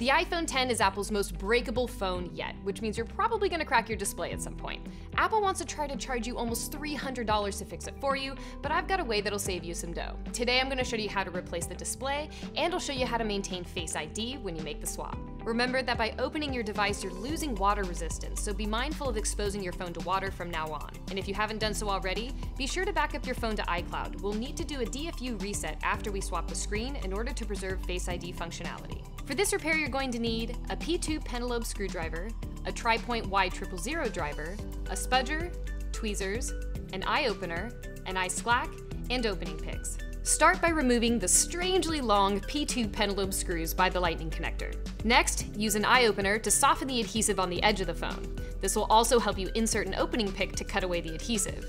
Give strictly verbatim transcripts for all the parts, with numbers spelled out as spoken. The iPhone ten is Apple's most breakable phone yet, which means you're probably gonna crack your display at some point. Apple wants to try to charge you almost three hundred dollars to fix it for you, but I've got a way that'll save you some dough. Today I'm gonna show you how to replace the display, and I'll show you how to maintain Face I D when you make the swap. Remember that by opening your device, you're losing water resistance, so be mindful of exposing your phone to water from now on. And if you haven't done so already, be sure to back up your phone to iCloud. We'll need to do a D F U reset after we swap the screen in order to preserve Face I D functionality. For this repair, you're going to need a P two pentalobe screwdriver, a TriPoint Y triple zero driver, a spudger, tweezers, an eye-opener, an ice slack, and opening picks. Start by removing the strangely long P two pentalobe screws by the lightning connector. Next, use an eye-opener to soften the adhesive on the edge of the phone. This will also help you insert an opening pick to cut away the adhesive.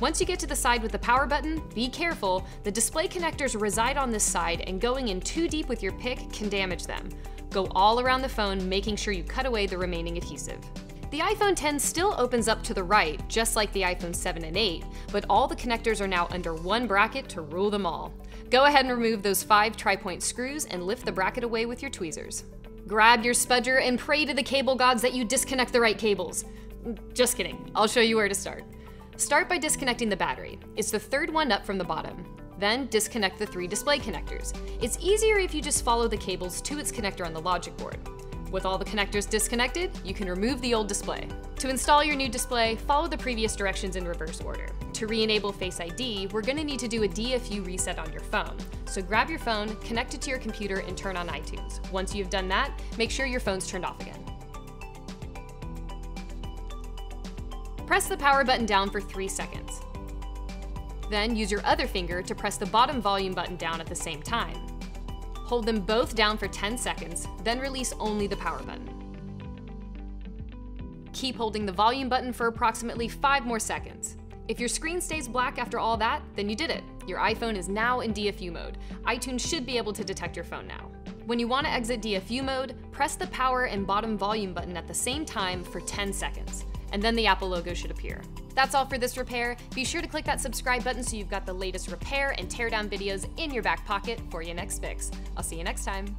Once you get to the side with the power button, be careful. The display connectors reside on this side, and going in too deep with your pick can damage them. Go all around the phone, making sure you cut away the remaining adhesive. The iPhone ten still opens up to the right, just like the iPhone seven and eight, but all the connectors are now under one bracket to rule them all. Go ahead and remove those five TriPoint screws and lift the bracket away with your tweezers. Grab your spudger and pray to the cable gods that you disconnect the right cables. Just kidding, I'll show you where to start. Start by disconnecting the battery. It's the third one up from the bottom. Then disconnect the three display connectors. It's easier if you just follow the cables to its connector on the logic board. With all the connectors disconnected, you can remove the old display. To install your new display, follow the previous directions in reverse order. To re-enable Face I D, we're gonna need to do a D F U reset on your phone. So grab your phone, connect it to your computer, and turn on iTunes. Once you've done that, make sure your phone's turned off again. Press the power button down for three seconds. Then use your other finger to press the bottom volume button down at the same time. Hold them both down for ten seconds, then release only the power button. Keep holding the volume button for approximately five more seconds. If your screen stays black after all that, then you did it. Your iPhone is now in D F U mode. iTunes should be able to detect your phone now. When you want to exit D F U mode, press the power and bottom volume button at the same time for ten seconds, and then the Apple logo should appear. That's all for this repair. Be sure to click that subscribe button so you've got the latest repair and teardown videos in your back pocket for your next fix. I'll see you next time.